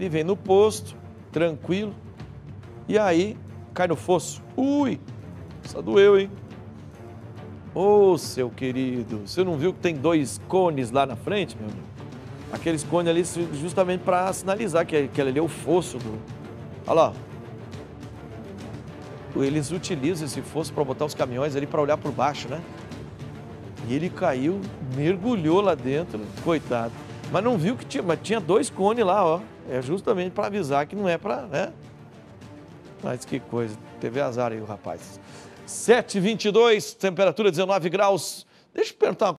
Ele vem no posto, tranquilo, e aí cai no fosso. Ui, só doeu, hein? Ô, seu querido, você não viu que tem dois cones lá na frente, meu amigo? Aqueles cones ali justamente para sinalizar que aquele ali é o fosso do... Olha lá. Eles utilizam esse fosso para botar os caminhões ali para olhar por baixo, né? E ele caiu, mergulhou lá dentro, coitado. Mas não viu que tinha, mas tinha dois cones lá, ó. É justamente para avisar que não é para, né? Mas que coisa, teve azar aí o rapaz. 7h22, temperatura 19 graus. Deixa eu perguntar uma coisa.